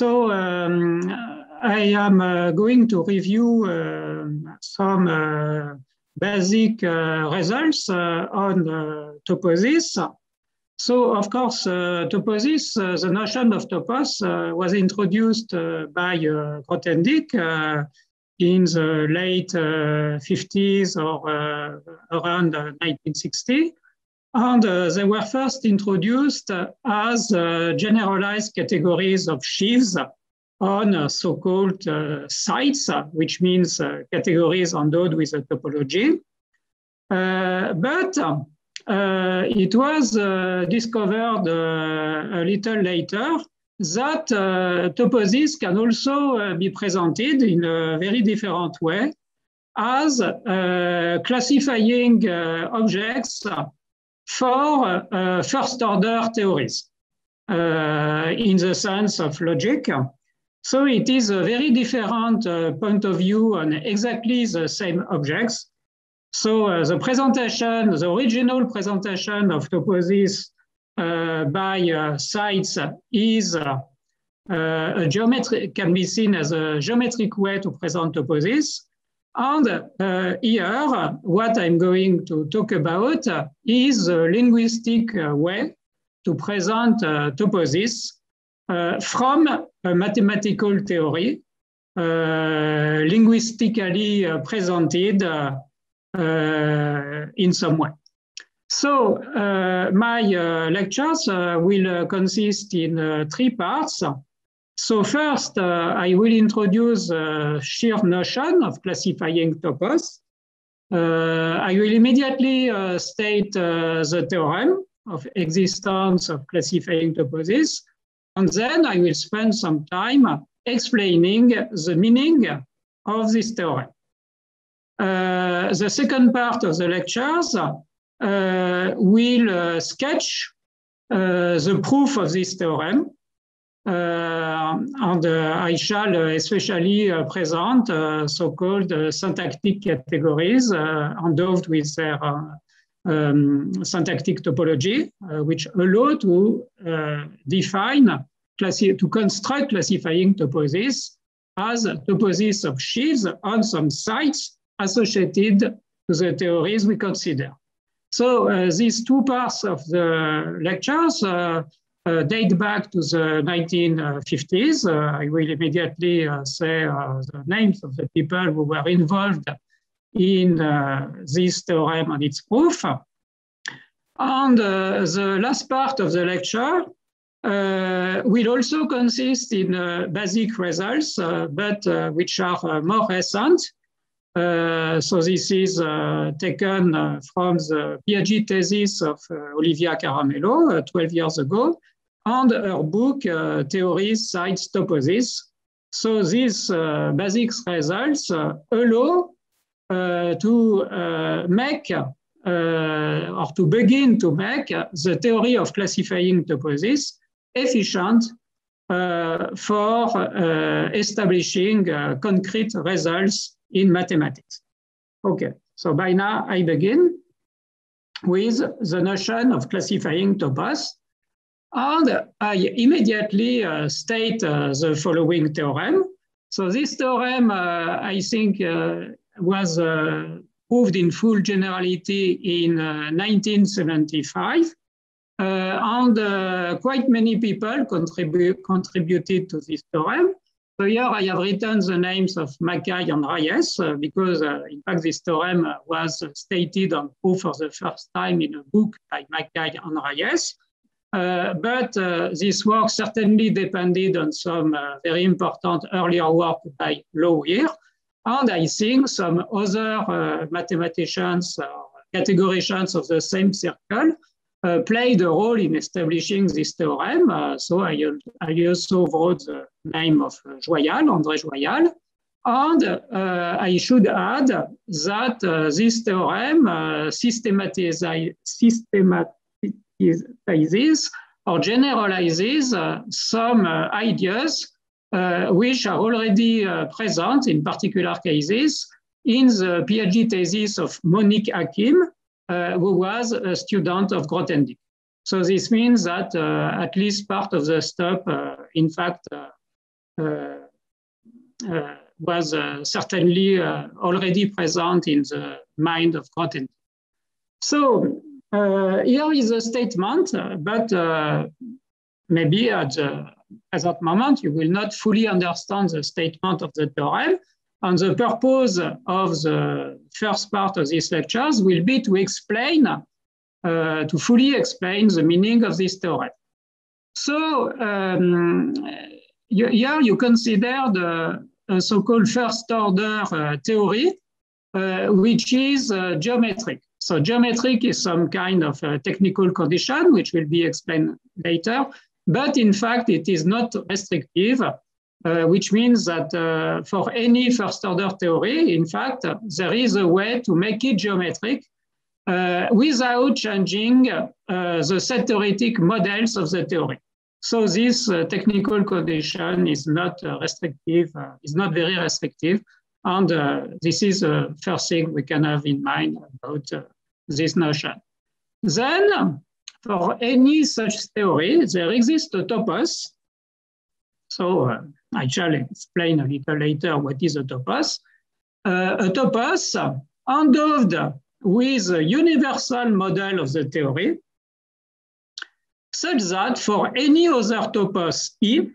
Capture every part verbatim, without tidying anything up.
So um, I am uh, going to review uh, some uh, basic uh, results uh, on uh, toposes. So, of course, uh, toposes, uh, the notion of topos uh, was introduced uh, by uh, Grothendieck uh, in the late uh, fifties or uh, around uh, nineteen sixty. And uh, they were first introduced uh, as uh, generalized categories of sheaves on uh, so-called uh, sites, which means uh, categories endowed with a topology. Uh, but uh, it was uh, discovered uh, a little later that uh, toposes can also uh, be presented in a very different way as uh, classifying uh, objects for uh, first-order theories uh, in the sense of logic. So it is a very different uh, point of view on exactly the same objects. So uh, the presentation, the original presentation of toposes uh, by uh, sites is uh, a geometric, can be seen as a geometric way to present toposes. And uh, here, what I'm going to talk about uh, is a linguistic uh, way to present uh, toposes uh, from a mathematical theory, uh, linguistically uh, presented uh, uh, in some way. So uh, my uh, lectures uh, will uh, consist in uh, three parts. So first, uh, I will introduce a sheer notion of classifying topos. Uh, I will immediately uh, state uh, the theorem of existence of classifying toposes. And then I will spend some time explaining the meaning of this theorem. Uh, the second part of the lectures uh, will uh, sketch uh, the proof of this theorem. Uh, and uh, I shall especially uh, present uh, so-called uh, syntactic categories uh, endowed with their uh, um, syntactic topology, uh, which allow to uh, define, to construct classifying toposes as toposes of sheaves on some sites associated to the theories we consider. So uh, these two parts of the lectures uh, Uh, date back to the nineteen fifties. Uh, I will immediately uh, say uh, the names of the people who were involved in uh, this theorem and its proof. And uh, the last part of the lecture uh, will also consist in uh, basic results, uh, but uh, which are uh, more recent. Uh, so this is uh, taken uh, from the PhD thesis of uh, Olivia Caramello uh, twelve years ago, and her book, uh, Theories, Sites, Toposes. So these uh, basic results uh, allow uh, to uh, make, uh, or to begin to make, uh, the theory of classifying toposes efficient uh, for uh, establishing uh, concrete results in mathematics. Okay, so by now I begin with the notion of classifying topos, and I immediately uh, state uh, the following theorem. So this theorem, uh, I think, uh, was uh, proved in full generality in uh, nineteen seventy-five, uh, and uh, quite many people contribu contributed to this theorem. So here I have written the names of Mackay and Reyes uh, because, uh, in fact, this theorem uh, was stated and proved for the first time in a book by Mackay and Reyes. Uh, but uh, this work certainly depended on some uh, very important earlier work by Lawvere, and I think some other uh, mathematicians or categoricians of the same circle uh, played a role in establishing this theorem. Uh, so I, I also wrote the name of Joyal, André Joyal. And uh, I should add that uh, this theorem uh, systematizes, systematizes or generalizes uh, some uh, ideas uh, which are already uh, present in particular cases in the PhD thesis of Monique Hakim, uh, who was a student of Grothendieck. So this means that uh, at least part of the stuff, uh, in fact, uh, uh, uh, was uh, certainly uh, already present in the mind of Grothendieck. So uh, here is a statement, uh, but uh, maybe at, the, at that moment you will not fully understand the statement of the theorem. And the purpose of the first part of these lectures will be to explain, uh, to fully explain the meaning of this theorem. So um, you, here you consider the uh, so-called first order uh, theory, uh, which is uh, geometric. So geometric is some kind of uh, technical condition, which will be explained later. But in fact, it is not restrictive, uh, which means that uh, for any first order theory, in fact, uh, there is a way to make it geometric Uh, without changing uh, the set theoretic models of the theory. So this uh, technical condition is not uh, restrictive, uh, is not very restrictive. And uh, this is the uh, first thing we can have in mind about uh, this notion. Then for any such theory, there exists a topos. So uh, I shall explain a little later what is a topos. Uh, a topos endowed with a universal model of the theory, such that for any other topos E, uh,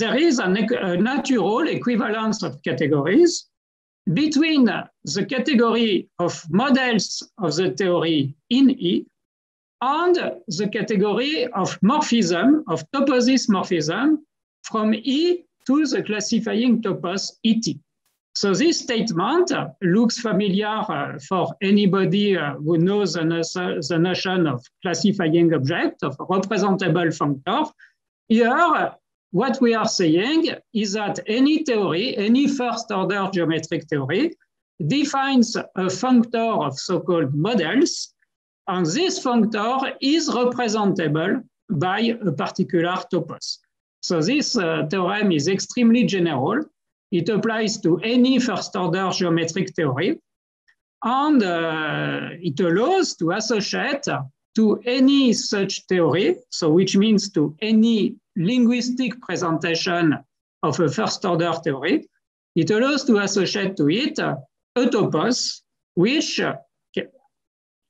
there is an, a natural equivalence of categories between the category of models of the theory in E and the category of morphism, of toposes morphism, from E to the classifying topos E T. So this statement looks familiar uh, for anybody uh, who knows the, no the notion of classifying object, of representable functor. Here, what we are saying is that any theory, any first order geometric theory, defines a functor of so-called models, and this functor is representable by a particular topos. So this uh, theorem is extremely general. It applies to any first-order geometric theory, and uh, it allows to associate to any such theory, so which means to any linguistic presentation of a first-order theory, it allows to associate to it a topos, which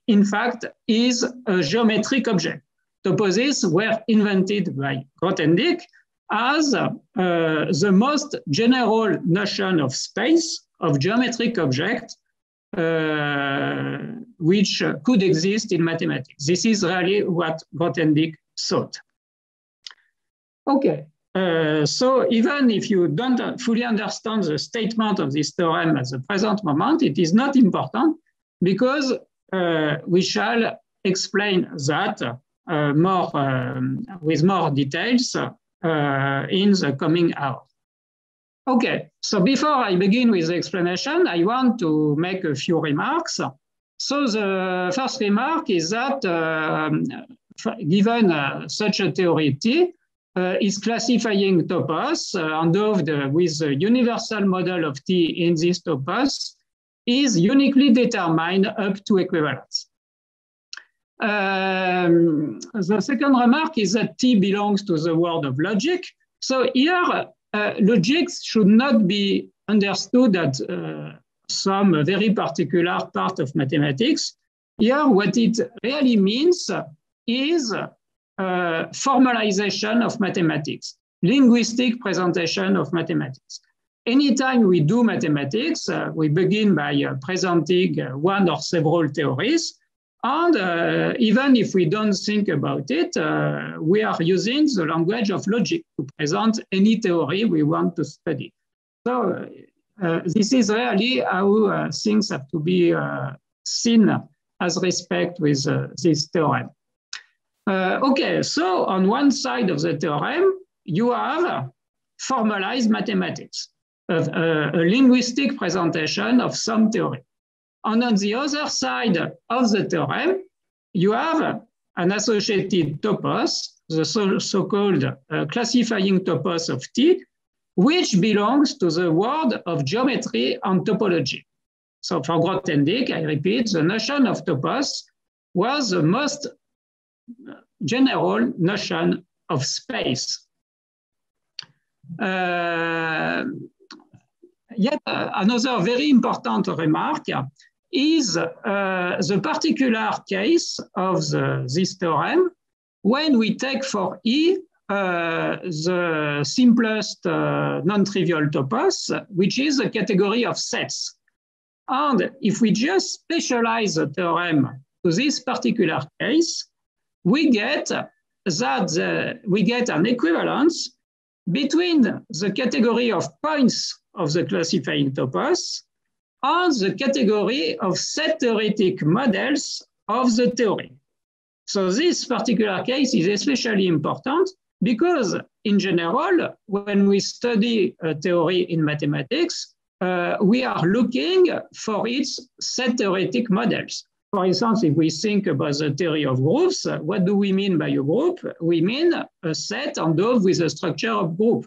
in fact is a geometric object. Toposes were invented by Grothendieck as uh, the most general notion of space, of geometric object, uh, which could exist in mathematics. This is really what Grothendieck thought. Okay, uh, so even if you don't fully understand the statement of this theorem at the present moment, it is not important because uh, we shall explain that uh, more um, with more details Uh, in the coming hour. Okay, so before I begin with the explanation, I want to make a few remarks. So the first remark is that uh, given uh, such a theory T, uh, is classifying topos uh, endowed with the universal model of T in this topos is uniquely determined up to equivalence. Um, the second remark is that T belongs to the world of logic. So here, uh, logic should not be understood as uh, some very particular part of mathematics. Here, what it really means is uh, formalization of mathematics, linguistic presentation of mathematics. Anytime we do mathematics, uh, we begin by uh, presenting uh, one or several theories. And uh, even if we don't think about it, uh, we are using the language of logic to present any theory we want to study. So uh, this is really how uh, things have to be uh, seen as respect with uh, this theorem. Uh, okay, so on one side of the theorem, you have formalized mathematics, a, a, a linguistic presentation of some theory. And on the other side of the theorem, you have an associated topos, the so-called uh, classifying topos of T, which belongs to the world of geometry and topology. So for Grothendieck, I repeat, the notion of topos was the most general notion of space. Uh, yet uh, another very important remark is uh, the particular case of the, this theorem when we take for E uh, the simplest uh, non-trivial topos, which is a category of sets. And if we just specialize the theorem to this particular case, we get that the, we get an equivalence between the category of points of the classifying topos and the category of set theoretic models of the theory. So this particular case is especially important because in general, when we study a theory in mathematics, uh, we are looking for its set theoretic models. For instance, if we think about the theory of groups, what do we mean by a group? We mean a set endowed with a structure of group.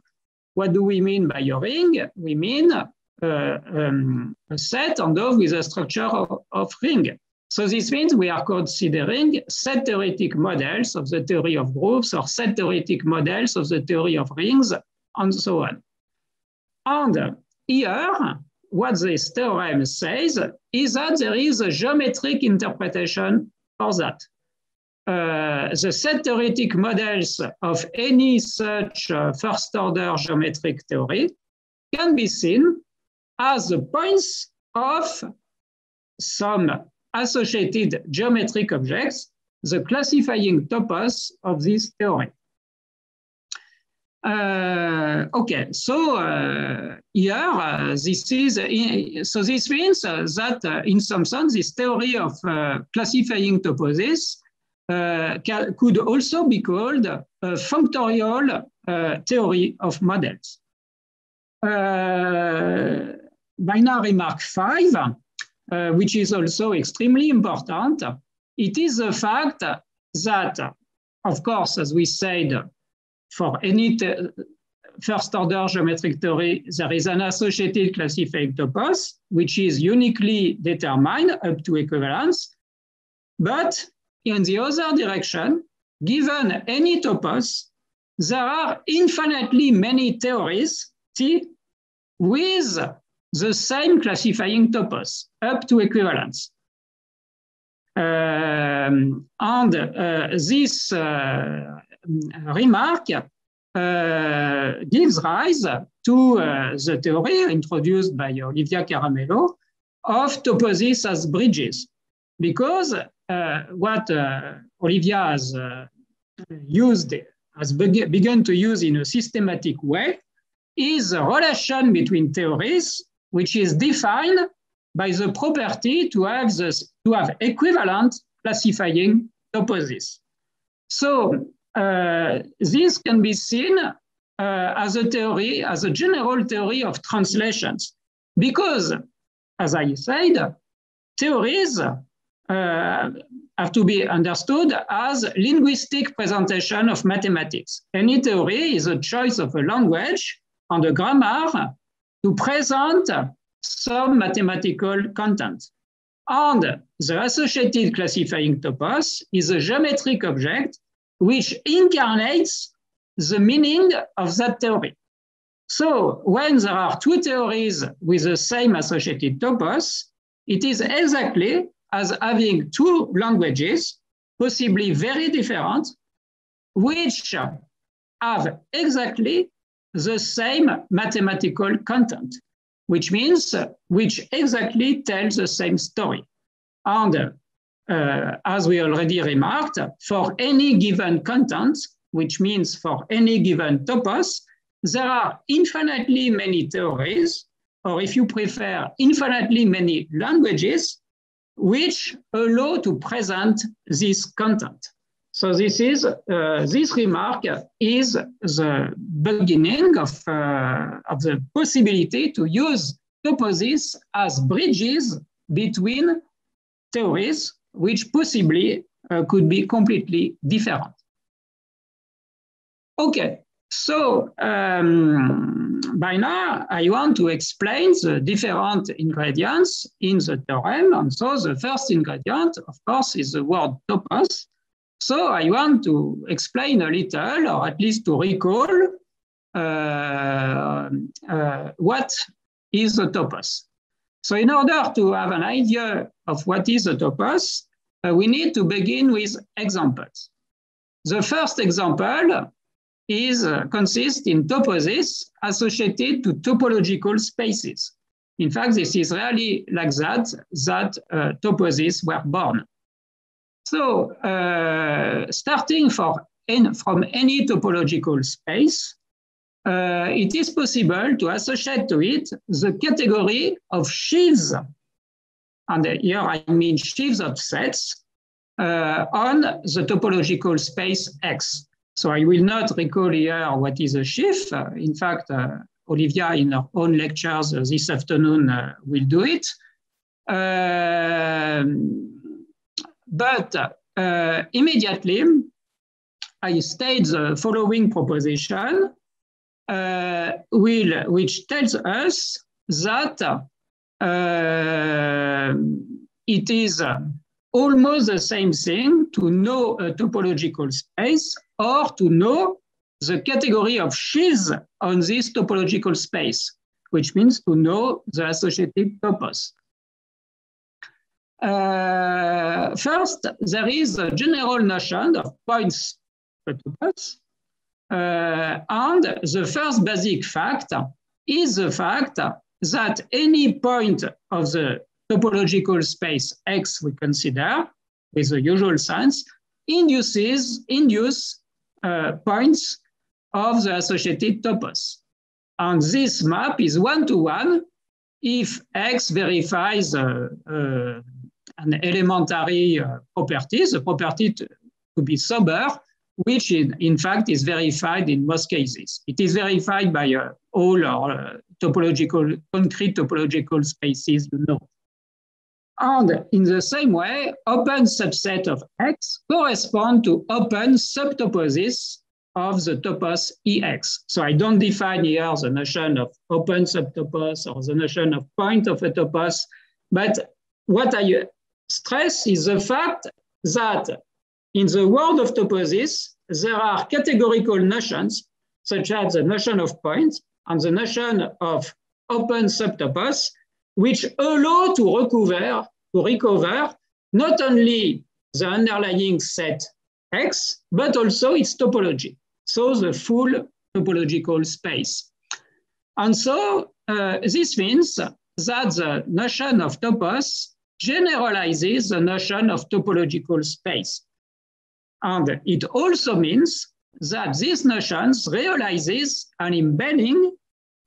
What do we mean by a ring? We mean uh, um, a set endowed with a structure of, of ring. So this means we are considering set theoretic models of the theory of groups or set theoretic models of the theory of rings and so on. And here, what this theorem says is that there is a geometric interpretation for that. Uh, the set theoretic models of any such uh, first order geometric theory can be seen as the points of some associated geometric objects, the classifying topos of this theory. Uh, okay, so uh, here, uh, this is, uh, so this means uh, that uh, in some sense, this theory of uh, classifying toposes uh, can, could also be called a functorial uh, theory of models. Uh, by now, remark five, uh, which is also extremely important, it is the fact that, of course, as we said, for any first-order geometric theory, there is an associated classifying topos, which is uniquely determined up to equivalence. But in the other direction, given any topos, there are infinitely many theories, T, with the same classifying topos up to equivalence. Um, and uh, this uh, remark uh, gives rise to uh, the theory introduced by Olivia Caramello of toposes as bridges, because uh, what uh, Olivia has uh, used, has be begun to use in a systematic way, is a relation between theories, which is defined by the property to have, this, to have equivalent classifying toposes. So, Uh, this can be seen uh, as a theory, as a general theory of translations, because, as I said, theories uh, have to be understood as linguistic presentation of mathematics. Any theory is a choice of a language and a grammar to present some mathematical content. And the associated classifying topos is a geometric object which incarnates the meaning of that theory. So when there are two theories with the same associated topos, it is exactly as having two languages, possibly very different, which have exactly the same mathematical content, which means which exactly tells the same story. And Uh, as we already remarked, for any given content, which means for any given topos, there are infinitely many theories, or if you prefer, infinitely many languages, which allow to present this content. So this is, uh, this remark is the beginning of, uh, of the possibility to use toposes as bridges between theories, which possibly uh, could be completely different. Okay, so um, by now I want to explain the different ingredients in the theorem, and so the first ingredient, of course, is the word topos. So I want to explain a little, or at least to recall uh, uh, what is a topos. So in order to have an idea of what is a topos, uh, we need to begin with examples. The first example is uh, consists in toposes associated to topological spaces. In fact, this is really like that, that uh, toposes were born. So uh, starting for in, from any topological space, uh, it is possible to associate to it the category of sheaves, and here I mean sheaves of sets, uh, on the topological space X. So I will not recall here what is a sheaf. Uh, in fact, uh, Olivia, in her own lectures uh, this afternoon, uh, will do it. Uh, but uh, immediately, I state the following proposition, uh, will, which tells us that uh, it is uh, almost the same thing to know a topological space or to know the category of sheaves on this topological space, which means to know the associated topos. Uh, first, there is a general notion of points per topos, uh, and the first basic fact is the fact that any point of the topological space X we consider, with the usual sense, induces induce uh, points of the associated topos. And this map is one-to-one if X verifies uh, uh, an elementary uh, property, the property to, to be sober, which in, in fact is verified in most cases. It is verified by uh, all our uh, topological, concrete topological spaces you know. And in the same way, open subset of X correspond to open subtoposes of the topos E X. So I don't define here the notion of open subtopos or the notion of point of a topos, but what I stress is the fact that in the world of toposes, there are categorical notions, such as the notion of point and the notion of open subtopos, which allow to recover, to recover not only the underlying set X, but also its topology, so the full topological space. And so uh, this means that the notion of topos generalizes the notion of topological space. And it also means that these notions realizes an embedding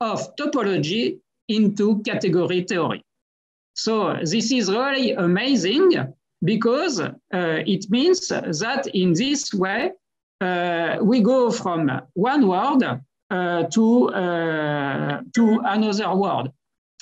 of topology into category theory. So uh, this is really amazing because uh, it means that in this way, uh, we go from one world uh, to, uh, to another world,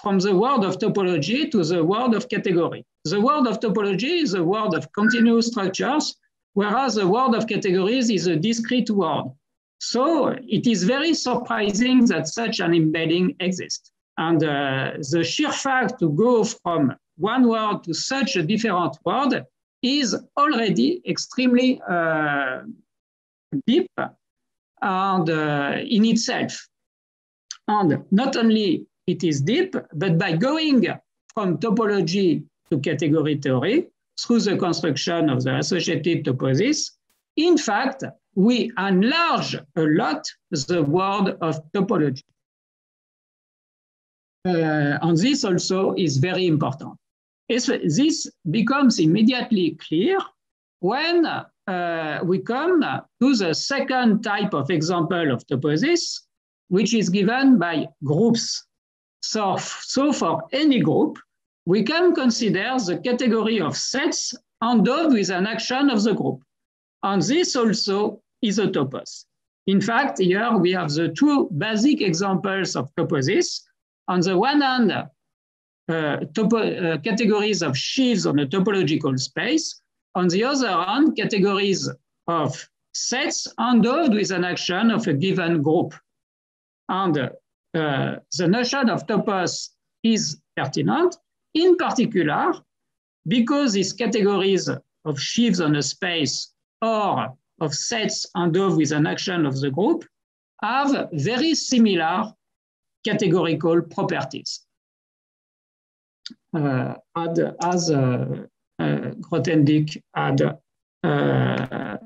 from the world of topology to the world of category. The world of topology is a world of continuous structures, whereas the world of categories is a discrete world. So it is very surprising that such an embedding exists. And uh, the sheer fact to go from one world to such a different world is already extremely uh, deep and uh, in itself. And not only it is deep, but by going from topology to category theory through the construction of the associated toposes, in fact, we enlarge a lot the world of topology. Uh, and this also is very important. It's, this becomes immediately clear when uh, we come to the second type of example of toposes, which is given by groups. So, so for any group, we can consider the category of sets endowed with an action of the group. And this also is a topos. In fact, here we have the two basic examples of toposes. On the one hand, uh, topo uh, categories of sheaves on a topological space. On the other hand, categories of sets endowed with an action of a given group. And uh, uh, the notion of topos is pertinent, in particular, because these categories of sheaves on a space or of sets endowed with an action of the group have very similar categorical properties uh, as uh, uh, Grothendieck had uh, uh,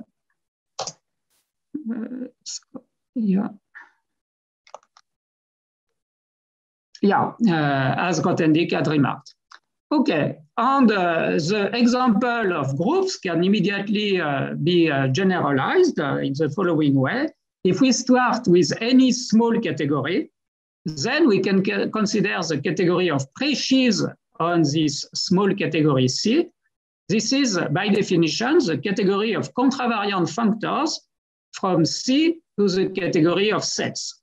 yeah. Yeah, uh, as Grothendieck had remarked. Okay, and uh, the example of groups can immediately uh, be uh, generalized uh, in the following way. If we start with any small category, then we can ca consider the category of species on this small category C. This is, by definition, the category of contravariant functors from C to the category of sets.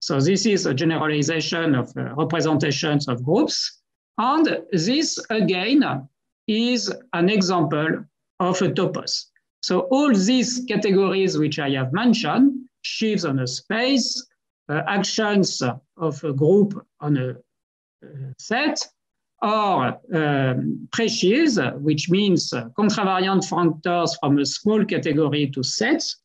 So this is a generalization of uh, representations of groups. And this, again, is an example of a topos. So all these categories which I have mentioned, shifts on a space, uh, actions of a group on a uh, set, or um, precies, which means uh, contravariant functors from a small category to sets,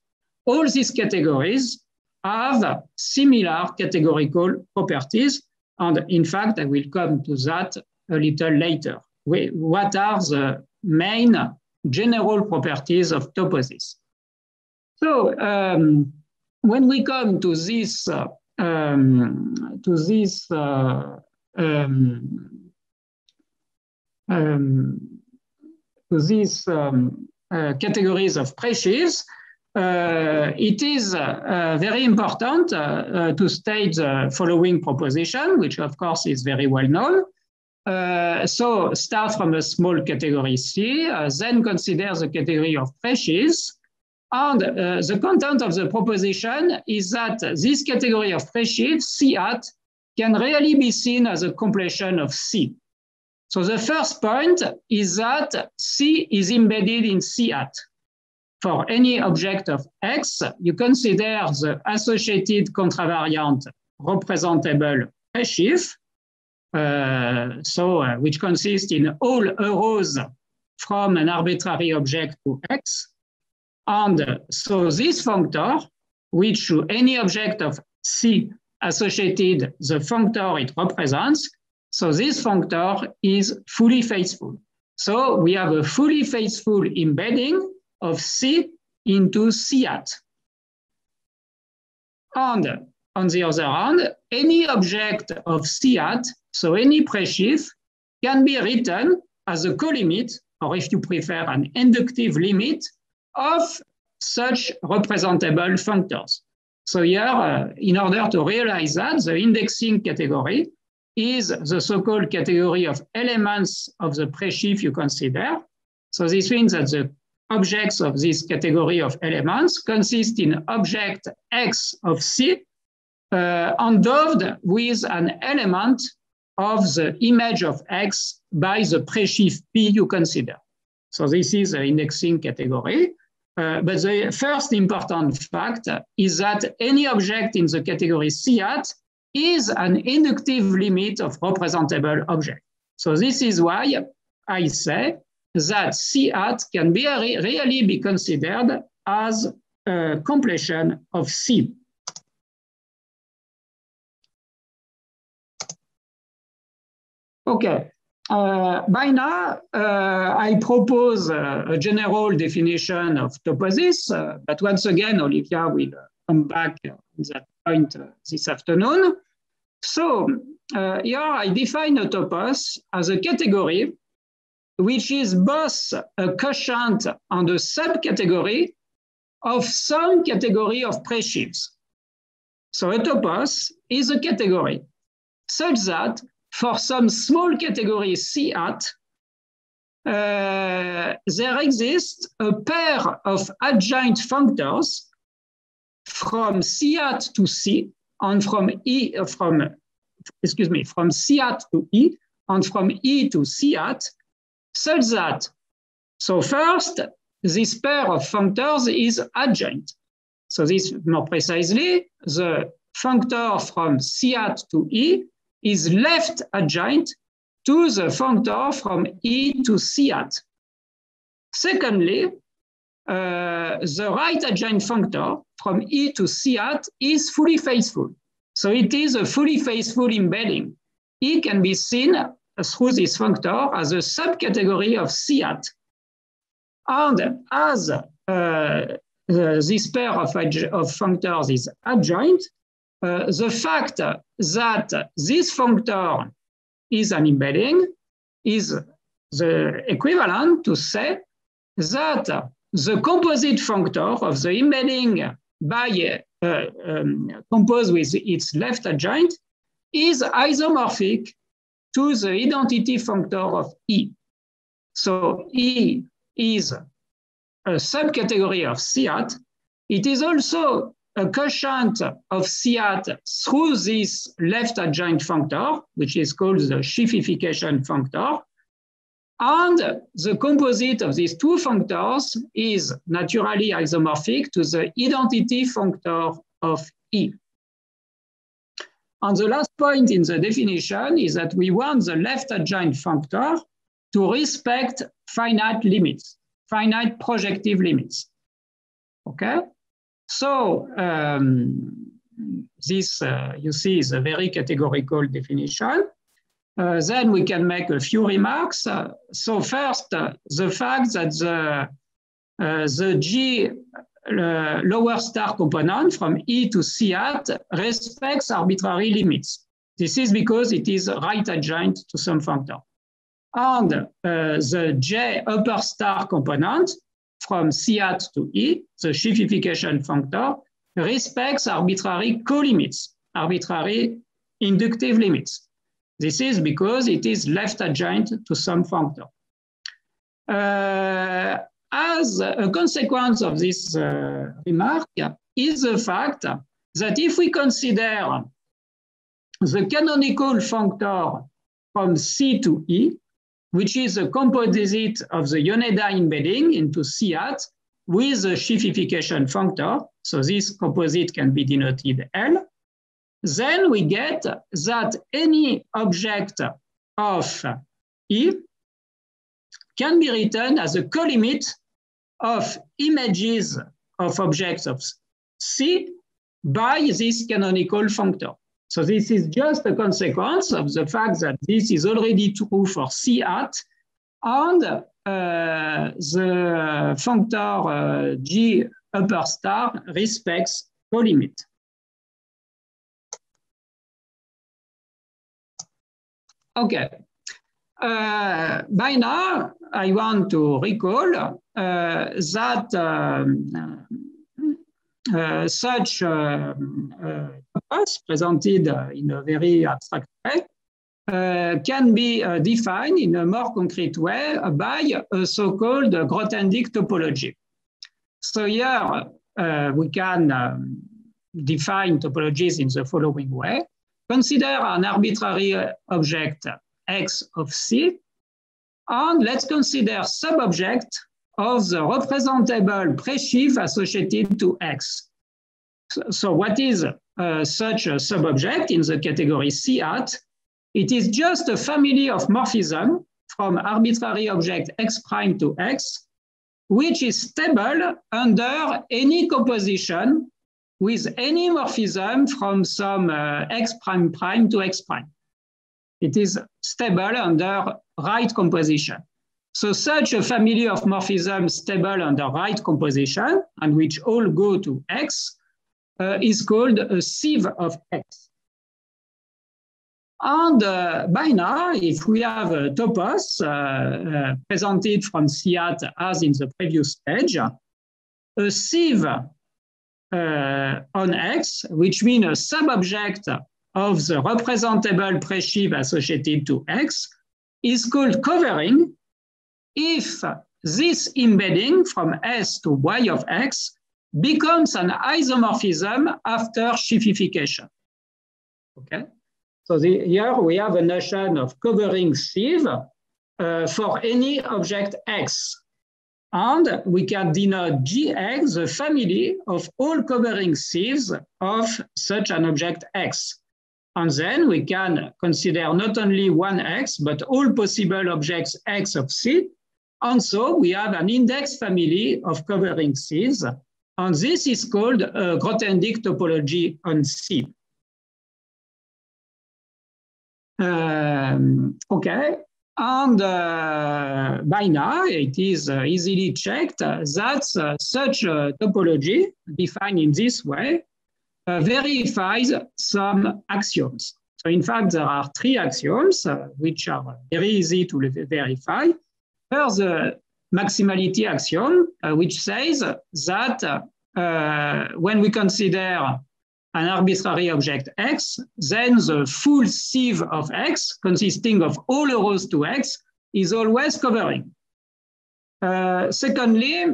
all these categories have similar categorical properties. And in fact, I will come to that a little later. We, what are the main general properties of toposes? So um, when we come to this, uh, um, to this uh, um, um, to these um, uh, categories of species, Uh, it is uh, uh, very important uh, uh, to state the following proposition, which of course is very well known. Uh, so start from a small category C, uh, then consider the category of species. And uh, the content of the proposition is that this category of species, C hat, can really be seen as a completion of C. So the first point is that C is embedded in C hat. For any object of X, you consider the associated contravariant representable preschief, uh, so uh, which consists in all euros from an arbitrary object to X. And uh, so this functor, which to any object of C associated the functor it represents, so this functor is fully faithful. So we have a fully faithful embedding of C into C hat. And on the other hand, any object of C hat, so any preschief, can be written as a colimit, or if you prefer, an inductive limit of such representable functors. So here, uh, in order to realize that, the indexing category is the so-called category of elements of the preschief you consider. So this means that the objects of this category of elements consist in object X of C uh, endowed with an element of the image of X by the preschief P you consider. So this is an indexing category. Uh, but the first important fact is that any object in the category C hat is an inductive limit of representable object. So this is why I say that C hat can be re really be considered as a completion of C. Okay, uh, by now uh, I propose uh, a general definition of toposes, uh, but once again, Olivia will come back on that point uh, this afternoon. So uh, here I define a topos as a category which is both a quotient and a subcategory of some category of preschiefs. So a topos is a category such that for some small category C hat, uh, there exists a pair of adjoint functors from C hat to C and from E from excuse me from C hat to E and from E to C hat, such that, so first, this pair of functors is adjoint. So this, more precisely, the functor from C hat to E is left adjoint to the functor from E to C hat. Secondly, uh, the right adjoint functor from E to C hat is fully faithful. So it is a fully faithful embedding. E can be seen through this functor as a subcategory of C hat. And as uh, uh, this pair of, of functors is adjoint, uh, the fact that this functor is an embedding is the equivalent to say that the composite functor of the embedding by uh, um, composed with its left adjoint is isomorphic to the identity functor of E. So E is a subcategory of C hat. It is also a quotient of C hat through this left adjoint functor, which is called the sheafification functor. And the composite of these two functors is naturally isomorphic to the identity functor of E. And the last point in the definition is that we want the left adjoint functor to respect finite limits, finite projective limits. Okay? So um, this, uh, you see, is a very categorical definition. Uh, then we can make a few remarks. Uh, so first, uh, the fact that the, uh, the G uh, lower star component from E to C hat respects arbitrary limits. This is because it is right adjoint to some functor. And uh, the J upper star component from C hat to E, the sheafification functor, respects arbitrary colimits, arbitrary inductive limits. This is because it is left adjoint to some functor. Uh, as a consequence of this uh, remark is the fact that if we consider the canonical functor from C to E, which is a composite of the Yoneda embedding into C hat with a sheafification functor, so this composite can be denoted L, then we get that any object of E can be written as a colimit of images of objects of C by this canonical functor. So this is just a consequence of the fact that this is already true for C hat, and uh, the functor uh, G upper star respects colimit. Okay, uh, by now, I want to recall uh, that um, uh, such uh, uh, presented uh, in a very abstract way uh, can be uh, defined in a more concrete way by a so-called Grothendieck topology. So here uh, we can um, define topologies in the following way. Consider an arbitrary object X of C, and let's consider subobject of the representable presheaf associated to X. So, so what is uh, such a subobject in the category C hat? It is just a family of morphism from arbitrary object X prime to X, which is stable under any composition with any morphism from some uh, X prime prime to X prime. It is stable under right composition. So such a family of morphisms stable under right composition, and which all go to X, uh, is called a sieve of X. And uh, by now, if we have a topos uh, uh, presented from C hat as in the previous page, a sieve Uh, on X, which means a subobject of the representable presheaf associated to X, is called covering if this embedding from S to Y of X becomes an isomorphism after sheafification. Okay, so the, here we have a notion of covering sieve uh, for any object X. And we can denote G X, the family of all covering sieves of such an object X. And then we can consider not only one X, but all possible objects X of C, And so we have an index family of covering seeds, and this is called uh, Grothendieck topology on seed. Um, okay, and uh, by now it is uh, easily checked that uh, such a topology defined in this way uh, verifies some axioms. So in fact, there are three axioms uh, which are very easy to verify. First, the maximality axiom, uh, which says that uh, when we consider an arbitrary object X, then the full sieve of X, consisting of all rows to X, is always covering. Uh, secondly,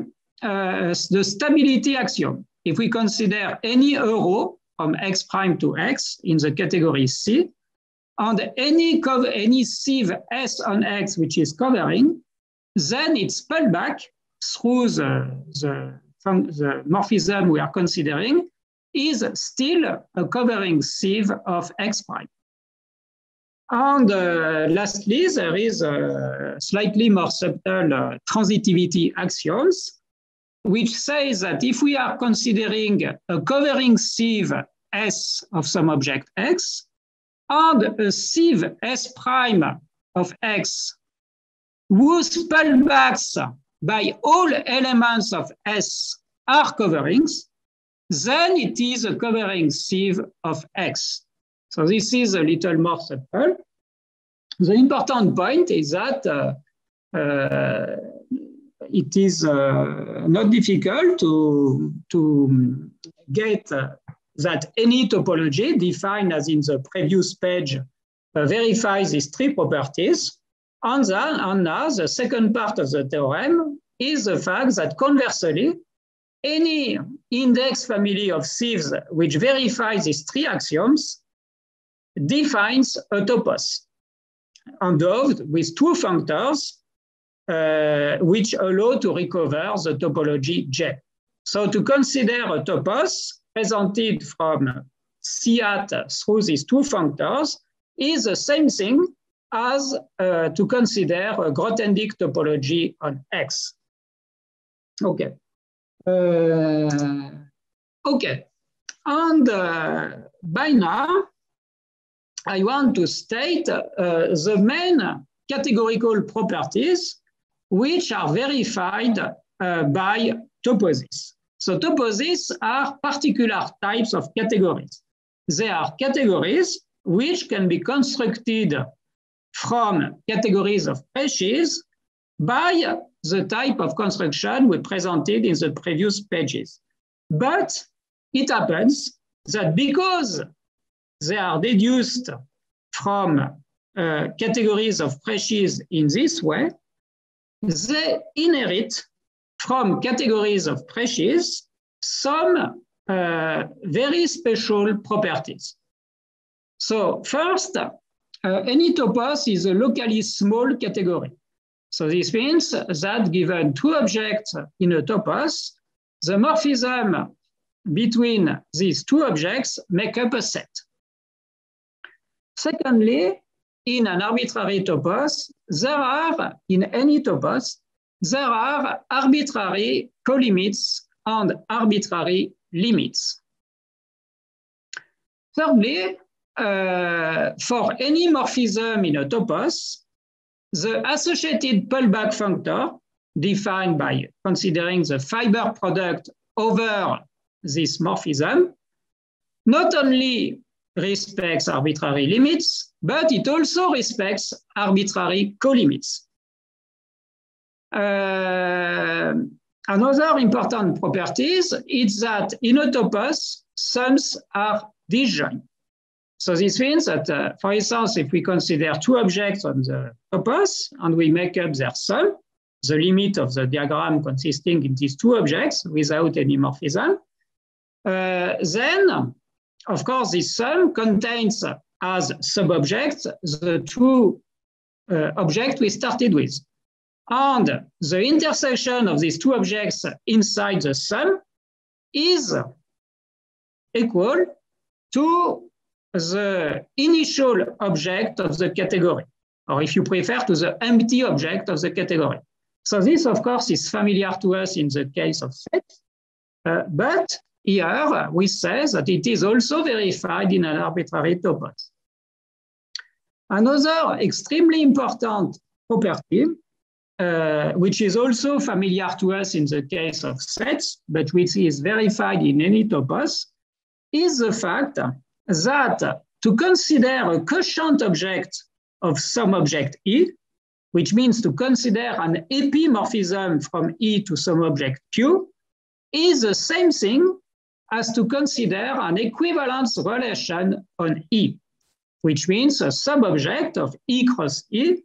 uh, the stability axiom. If we consider any row from X prime to X in the category C, and any, any sieve S on X which is covering, then it's pulled back through the, the, the morphism we are considering, is still a covering sieve of X prime. And uh, lastly, there is a slightly more subtle uh, transitivity axioms, which says that if we are considering a covering sieve S of some object X and a sieve S prime of X whose pullbacks by all elements of S are coverings, then it is a covering sieve of X. So this is a little more simple. The important point is that uh, uh, it is uh, not difficult to, to get uh, that any topology defined as in the previous page uh, verifies these three properties. And, then, and now the second part of the theorem is the fact that conversely, any index family of sieves which verifies these three axioms defines a topos endowed with two functors uh, which allow to recover the topology J. So to consider a topos presented from C hat through these two functors is the same thing as uh, to consider a Grothendieck topology on X. Okay. Uh, okay, and uh, by now, I want to state uh, the main categorical properties which are verified uh, by toposes. So toposes are particular types of categories. They are categories which can be constructed from categories of species by the type of construction we presented in the previous pages. But it happens that because they are deduced from uh, categories of species in this way, they inherit from categories of species some uh, very special properties. So first, uh, any topos is a locally small category. So this means that given two objects in a topos, the morphism between these two objects make up a set. Secondly, in an arbitrary topos, there are, in any topos, there are arbitrary colimits and arbitrary limits. Thirdly, uh, for any morphism in a topos, the associated pullback functor, defined by considering the fiber product over this morphism, not only respects arbitrary limits, but it also respects arbitrary colimits. Uh, another important property is that in a topos, sums are disjoint. So this means that, uh, for instance, if we consider two objects on the topos and we make up their sum, the limit of the diagram consisting in these two objects without any morphism, uh, then, of course, this sum contains as sub-objects the two uh, objects we started with. And the intersection of these two objects inside the sum is equal to the initial object of the category, or if you prefer, to the empty object of the category. So this, of course, is familiar to us in the case of faith, uh, but here we say that it is also verified in an arbitrary topos. Another extremely important property, uh, which is also familiar to us in the case of sets, but which is verified in any topos, is the fact that to consider a quotient object of some object E, which means to consider an epimorphism from E to some object Q, is the same thing as to consider an equivalence relation on E, which means a subobject of E cross E,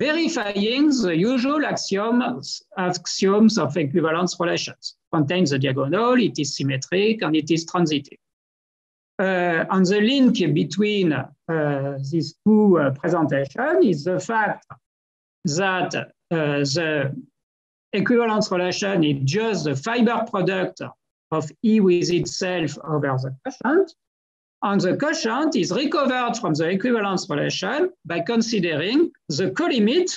verifying the usual axioms, axioms of equivalence relations. It contains the diagonal, it is symmetric, and it is transitive. Uh, and the link between uh, these two uh, presentations is the fact that uh, the equivalence relation is just the fiber product of E with itself over the quotient, and the quotient is recovered from the equivalence relation by considering the colimit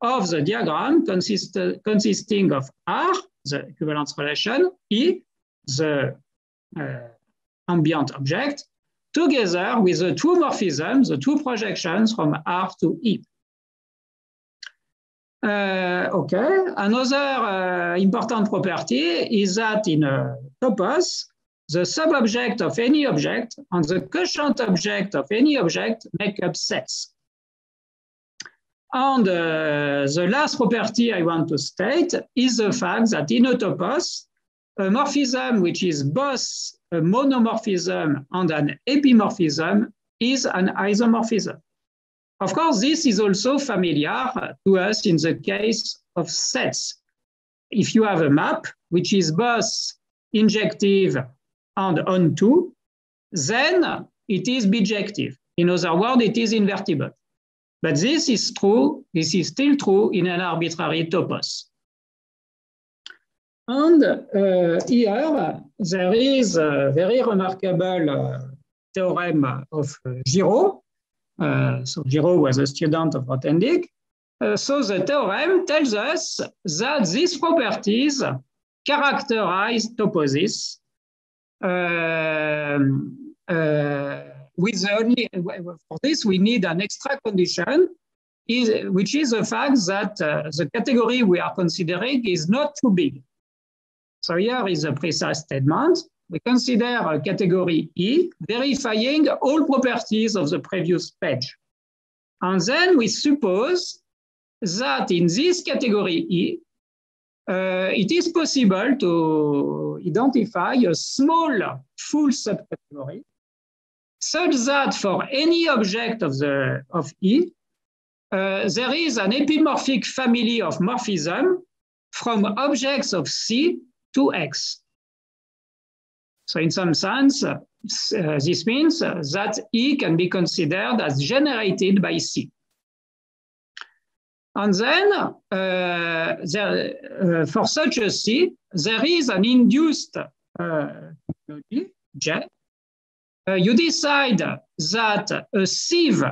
of the diagram consist consisting of R, the equivalence relation, E, the uh, ambient object, together with the two morphisms, the two projections from R to E. Uh, okay, another uh, important property is that in a topos, the subobject of any object and the quotient object of any object make up sets. And uh, the last property I want to state is the fact that in a topos, a morphism which is both a monomorphism and an epimorphism is an isomorphism. Of course, this is also familiar to us in the case of sets. If you have a map which is both injective and onto, then it is bijective. In other words, it is invertible. But this is true, this is still true in an arbitrary topos. And uh, here, there is a very remarkable uh, theorem of uh, Giraud. Uh, so Giraud was a student of Grothendieck. Uh, so the theorem tells us that these properties characterize toposes um, uh, with only, for this we need an extra condition, is, which is the fact that uh, the category we are considering is not too big. So here is a precise statement. We consider a category E, verifying all properties of the previous page. And then we suppose that in this category E, uh, it is possible to identify a small full subcategory such that for any object of, the, of E, uh, there is an epimorphic family of morphism from objects of C to X. So in some sense, uh, uh, this means uh, that E can be considered as generated by C. And then uh, there, uh, for such a C, there is an induced uh, J. Uh, you decide that a sieve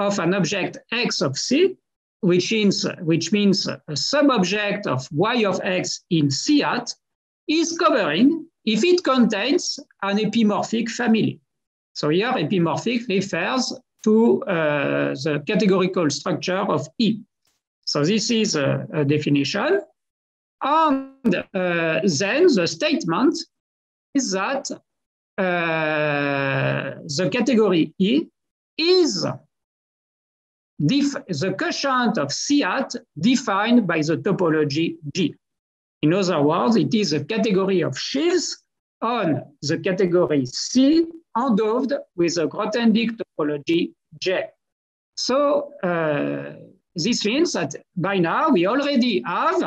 of an object X of C, which, is, which means a subobject of Y of X in C hat, is covering if it contains an epimorphic family. So here, epimorphic refers to uh, the categorical structure of E. So this is a, a definition. And uh, then the statement is that uh, the category E is the quotient of C hat defined by the topology G. In other words, it is a category of sheaves on the category C endowed with a Grothendieck topology J. So uh, this means that by now we already have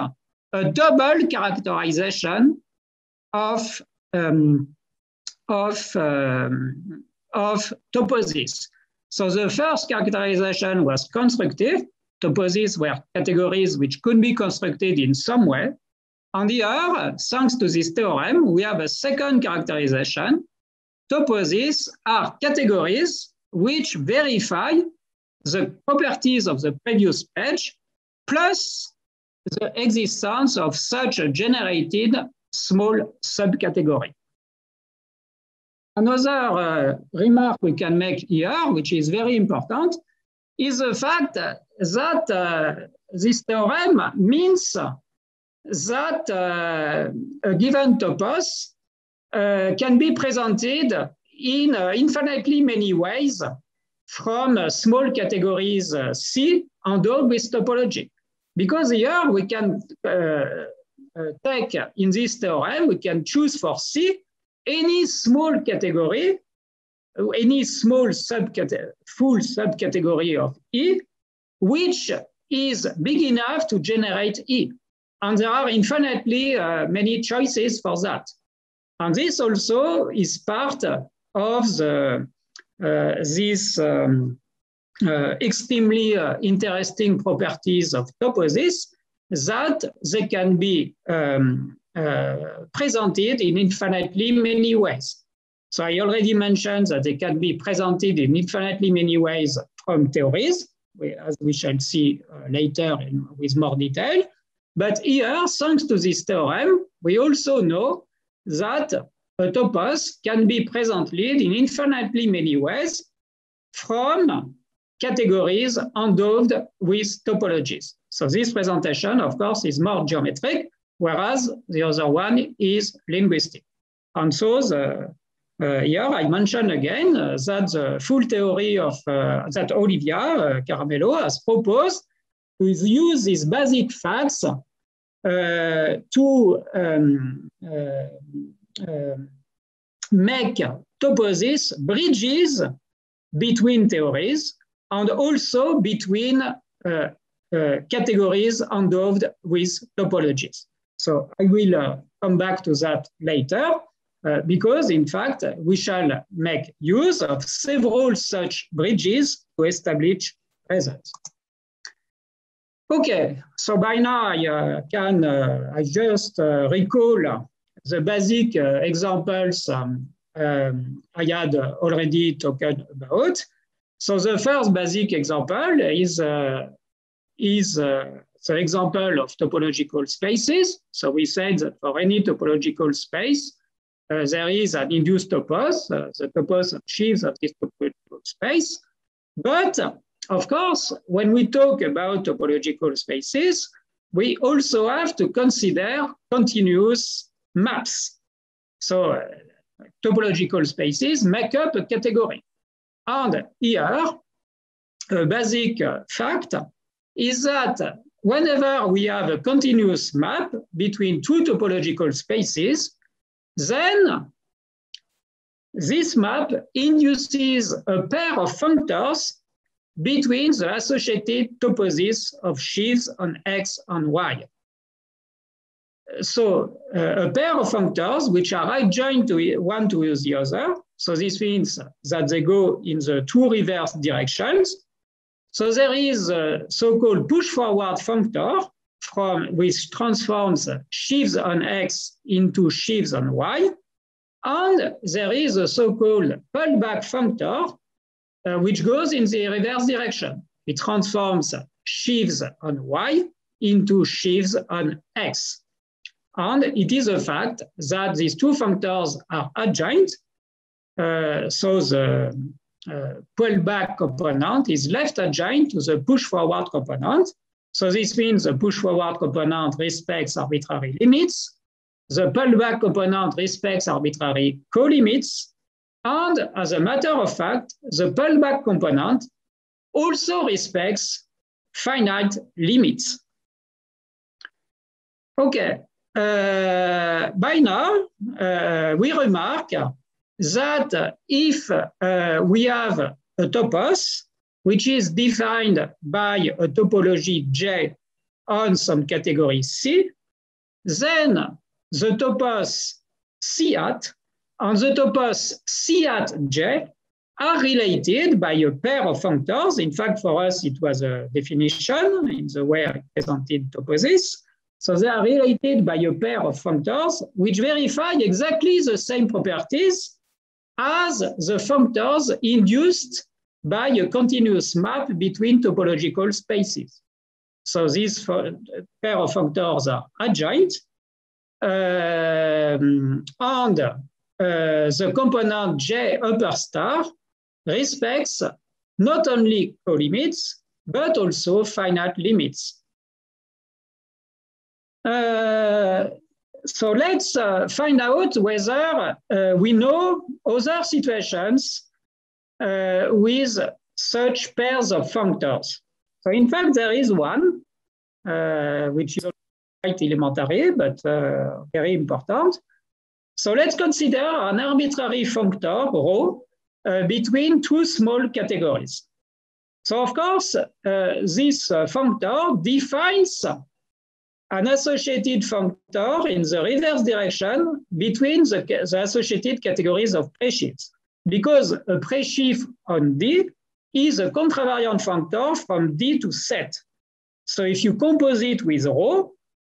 a double characterization of, um, of, um, of toposes. So the first characterization was constructive. Toposes were categories which could be constructed in some way. And here, thanks to this theorem, we have a second characterization. Toposes are categories which verify the properties of the previous page plus the existence of such a generated small subcategory. Another uh, remark we can make here, which is very important, is the fact that uh, this theorem means that uh, a given topos uh, can be presented in uh, infinitely many ways from uh, small categories uh, C endowed with topology. Because here we can uh, uh, take, in this theorem, we can choose for C any small category, any small subcate full subcategory of E, which is big enough to generate E. And there are infinitely uh, many choices for that. And this also is part of the, uh, these um, uh, extremely uh, interesting properties of toposes, that they can be um, uh, presented in infinitely many ways. So I already mentioned that they can be presented in infinitely many ways from theories, as we shall see uh, later in, with more detail. But here, thanks to this theorem, we also know that a topos can be presented in infinitely many ways from categories endowed with topologies. So this presentation, of course, is more geometric, whereas the other one is linguistic. And so the, uh, here I mention again uh, that the full theory of uh, that Olivia uh, Caramello has proposed to use these basic facts Uh, to um, uh, uh, make toposes bridges between theories and also between uh, uh, categories endowed with topologies. So I will uh, come back to that later uh, because, in fact, we shall make use of several such bridges to establish results. Okay, so by now I uh, can uh, I just uh, recall the basic uh, examples um, um, I had already talked about. So the first basic example is uh, is uh, the example of topological spaces. So we said that for any topological space, uh, there is an induced topos, uh, the topos sheaves of this topological space, but of course, when we talk about topological spaces, we also have to consider continuous maps. So uh, topological spaces make up a category. And here, a basic uh, fact is that whenever we have a continuous map between two topological spaces, then this map induces a pair of functors between the associated toposes of sheaves on X and Y. So uh, a pair of functors which are adjoined to one to the other. So this means that they go in the two reverse directions. So there is a so-called push-forward functor from which transforms sheaves on X into sheaves on Y. And there is a so-called pullback functor Uh, which goes in the reverse direction. It transforms sheaves on Y into sheaves on X. And it is a fact that these two functors are adjoint. Uh, so the uh, pullback component is left adjoint to the push-forward component. So this means the push-forward component respects arbitrary limits. The pullback component respects arbitrary co-limits. And as a matter of fact, the pullback component also respects finite limits. Okay, uh, by now, uh, we remark that if uh, we have a topos, which is defined by a topology J on some category C, then the topos C hat and the topos C at J are related by a pair of functors. In fact, for us, it was a definition in the way I presented toposes. So they are related by a pair of functors which verify exactly the same properties as the functors induced by a continuous map between topological spaces. So these pair of functors are adjoint, um, and uh, the component J upper star respects not only colimits, but also finite limits. Uh, so let's uh, find out whether uh, we know other situations uh, with such pairs of functors. So in fact, there is one, uh, which is quite elementary, but uh, very important. So let's consider an arbitrary functor, rho, uh, between two small categories. So of course, uh, this uh, functor defines an associated functor in the reverse direction between the, the associated categories of presheaves, because a presheaf on D is a contravariant functor from D to Z. So if you composite with rho,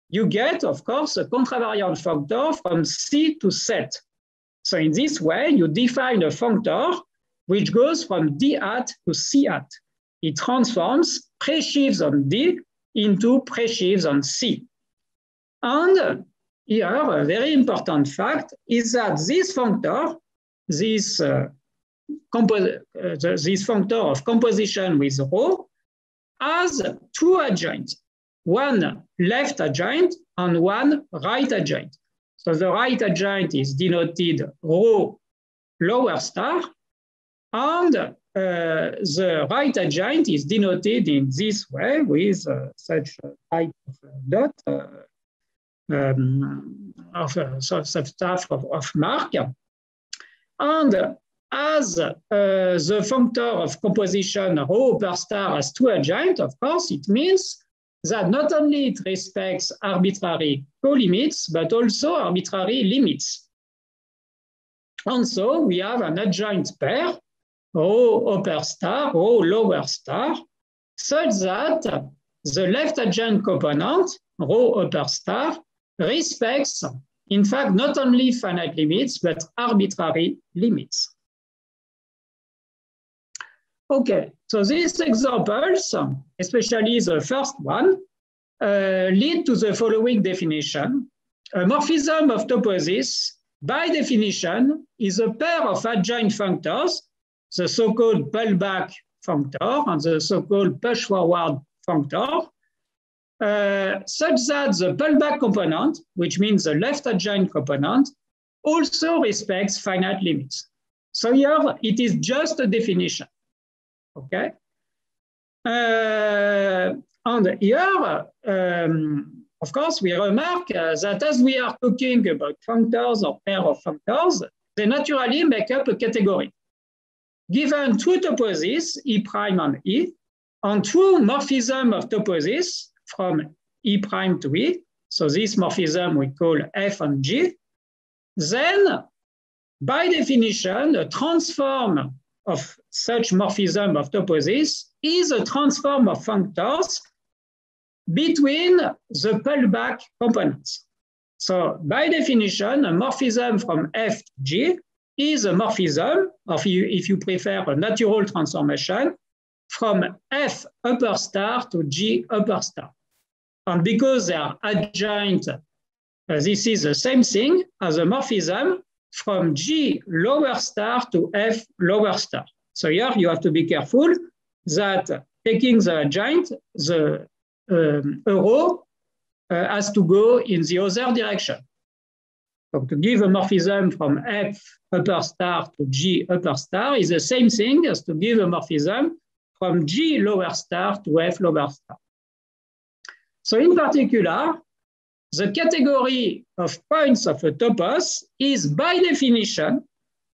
you get, of course, a contravariant functor from C to Z. So in this way, you define a functor which goes from D hat to C hat. It transforms presheaves on D into presheaves on C. And here, a very important fact is that this functor, this uh, Compo uh, this functor of composition with rho has two adjoints, one left adjoint and one right adjoint. So the right adjoint is denoted rho lower star, and uh, the right adjoint is denoted in this way with uh, such a type of uh, dot uh, um, of uh, substaff of, of mark. And uh, As uh, the functor of composition rho upper star has two adjoints, of course, it means that not only it respects arbitrary colimits, but also arbitrary limits. And so we have an adjoint pair, rho upper star, rho lower star, such that the left adjoint component, rho upper star, respects, in fact, not only finite limits, but arbitrary limits. Okay, so these examples, especially the first one, uh, lead to the following definition. A morphism of toposes, by definition, is a pair of adjoint functors, the so-called pullback functor and the so-called push-forward functor, uh, such that the pullback component, which means the left adjoint component, also respects finite limits. So here, it is just a definition. Okay, uh, and here, um, of course, we remark uh, that as we are talking about functors or pair of functors, they naturally make up a category. Given two toposes, E prime and E, and two morphisms of toposes from E prime to E, so this morphism we call F and G, then by definition, a transform of such morphism of toposes is a transform of functors between the pullback components. So by definition, a morphism from F to G is a morphism, or if you, if you prefer a natural transformation, from F upper star to G upper star. And because they are adjoint, uh, this is the same thing as a morphism from G lower star to F lower star. So here you have to be careful that taking the adjoint, the um, row uh, has to go in the other direction. So to give a morphism from F upper star to G upper star is the same thing as to give a morphism from G lower star to F lower star. So in particular, the category of points of a topos is, by definition,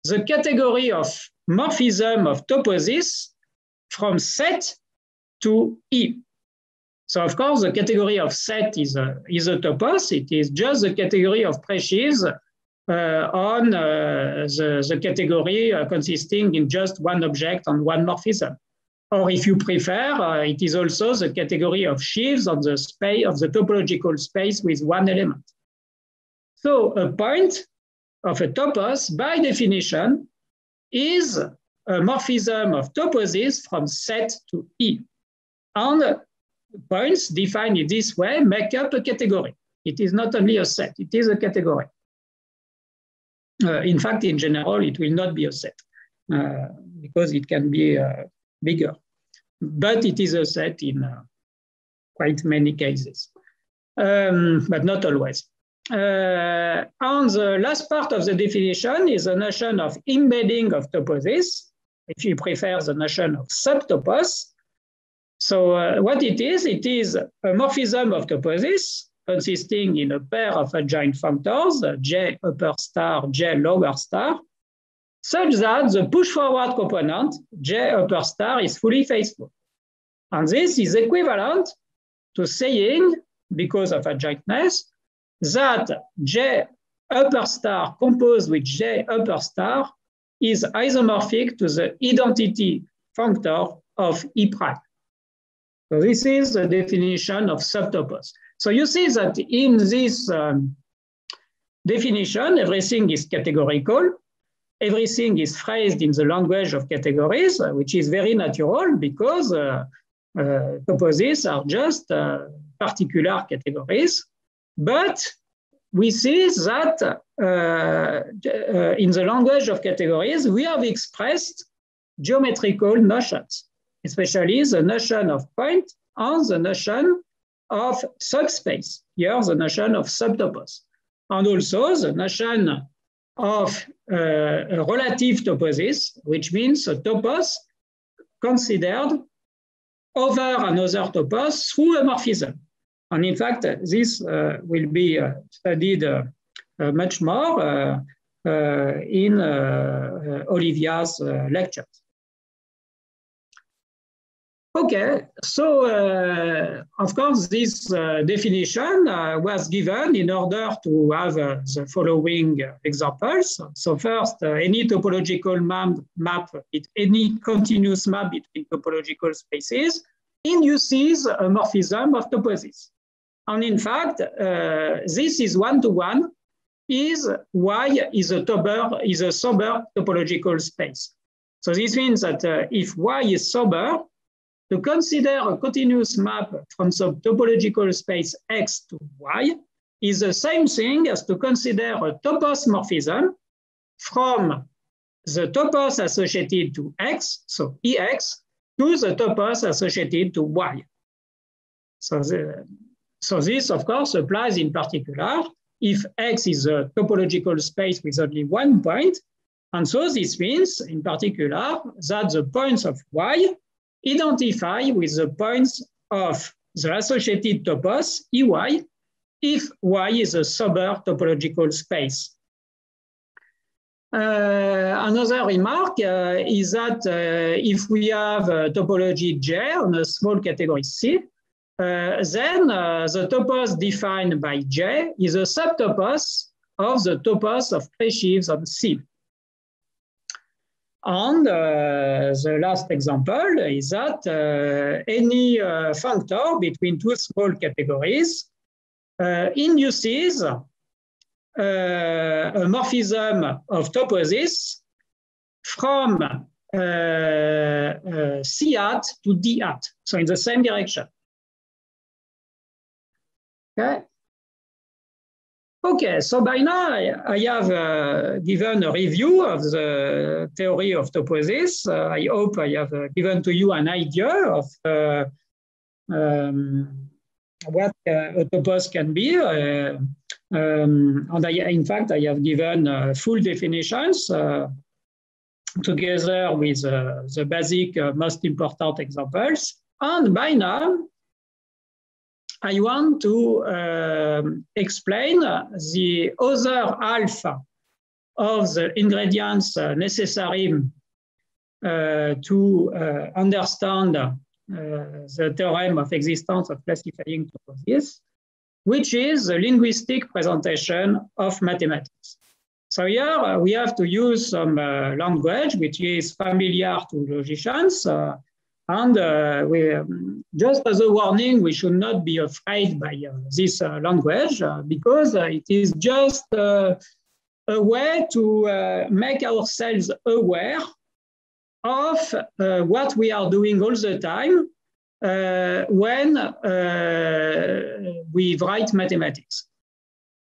the category of morphism of toposes from set to E. So, of course, the category of set is a, is a topos. It is just the category of presheaves uh, on uh, the, the category uh, consisting in just one object and one morphism. Or if you prefer, uh, it is also the category of sheaves of the space of the topological space with one element. So a point of a topos, by definition, is a morphism of toposes from set to E. And points, defined in this way, make up a category. It is not only a set, it is a category. Uh, in fact, in general, it will not be a set uh, because it can be uh, bigger. But it is a set in uh, quite many cases, um, but not always. Uh, and the last part of the definition is the notion of embedding of toposes, if you prefer the notion of subtopos. So uh, what it is, it is a morphism of toposes consisting in a pair of adjoint functors, J upper star, J lower star, such that the push-forward component, J upper star, is fully faithful. And this is equivalent to saying, because of adjointness, that J upper star composed with J upper star is isomorphic to the identity functor of E prime. So this is the definition of subtopos. So you see that in this um, definition, everything is categorical. Everything is phrased in the language of categories, which is very natural because uh, uh, toposes are just uh, particular categories. But we see that uh, uh, in the language of categories, we have expressed geometrical notions, especially the notion of point and the notion of subspace. Here, the notion of subtopos. And also the notion of uh, relative toposes, which means a topos considered over another topos through a morphism. And in fact, this uh, will be uh, studied uh, uh, much more uh, uh, in uh, uh, Olivia's uh, lectures. Okay, so uh, of course, this uh, definition uh, was given in order to have uh, the following uh, examples. So first, uh, any topological map, it, any continuous map between topological spaces induces a morphism of toposes. And in fact, uh, this is one-to-one, is Y is a, tober, is a sober topological space. So this means that uh, if Y is sober, to consider a continuous map from some topological space X to Y is the same thing as to consider a topos morphism from the topos associated to X, so E X, to the topos associated to Y. So, the, so this, of course, applies in particular if X is a topological space with only one point. And so this means, in particular, that the points of Y identify with the points of the associated topos, E Y, if Y is a sober topological space. Uh, another remark uh, is that uh, if we have a topology J on a small category C, uh, then uh, the topos defined by J is a subtopos of the topos of presheaves on C. And uh, the last example is that uh, any uh, functor between two small categories uh, induces uh, a morphism of toposes from uh, uh, C hat to D hat, so in the same direction. Okay. Okay, so by now I have uh, given a review of the theory of toposes. Uh, I hope I have uh, given to you an idea of uh, um, what uh, a topos can be. Uh, um, and I, in fact, I have given uh, full definitions uh, together with uh, the basic uh, most important examples. And by now, I want to uh, explain the other half of the ingredients necessary uh, to uh, understand uh, the theorem of existence of classifying toposes, which is the linguistic presentation of mathematics. So here we have to use some uh, language which is familiar to logicians. Uh, And uh, we, um, just as a warning, we should not be afraid by uh, this uh, language uh, because uh, it is just uh, a way to uh, make ourselves aware of uh, what we are doing all the time uh, when uh, we write mathematics.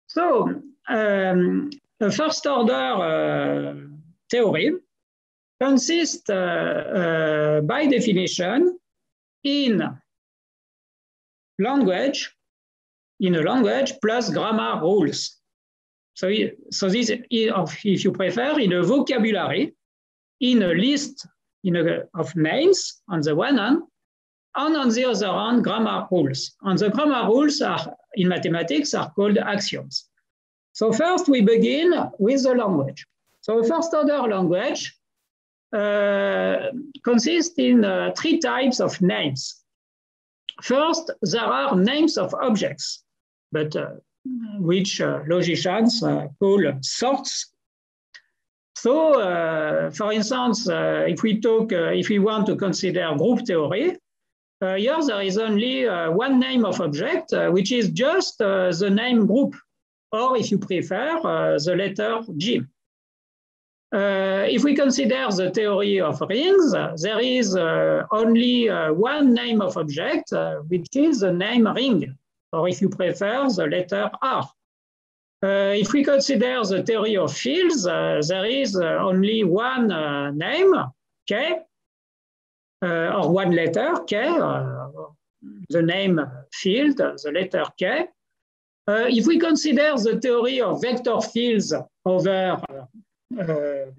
So um, a first order uh, theorem consists uh, uh, by definition in language, in a language plus grammar rules. So, so this, if you prefer, in a vocabulary, in a list in a, of names on the one hand, and on the other hand, grammar rules. And the grammar rules are, in mathematics, are called axioms. So first we begin with the language. So first order language uh, consists in uh, three types of names. First, there are names of objects, but uh, which uh, logicians uh, call sorts. So, uh, for instance, uh, if we talk, uh, if we want to consider group theory, uh, here there is only uh, one name of object, uh, which is just uh, the name group, or if you prefer, uh, the letter G. Uh, if we consider the theory of rings, uh, there is uh, only uh, one name of object, uh, which is the name ring, or if you prefer, the letter R. Uh, if we consider the theory of fields, uh, there is uh, only one uh, name, K, uh, or one letter, K, uh, the name field, the letter K. Uh, if we consider the theory of vector fields over uh, Uh,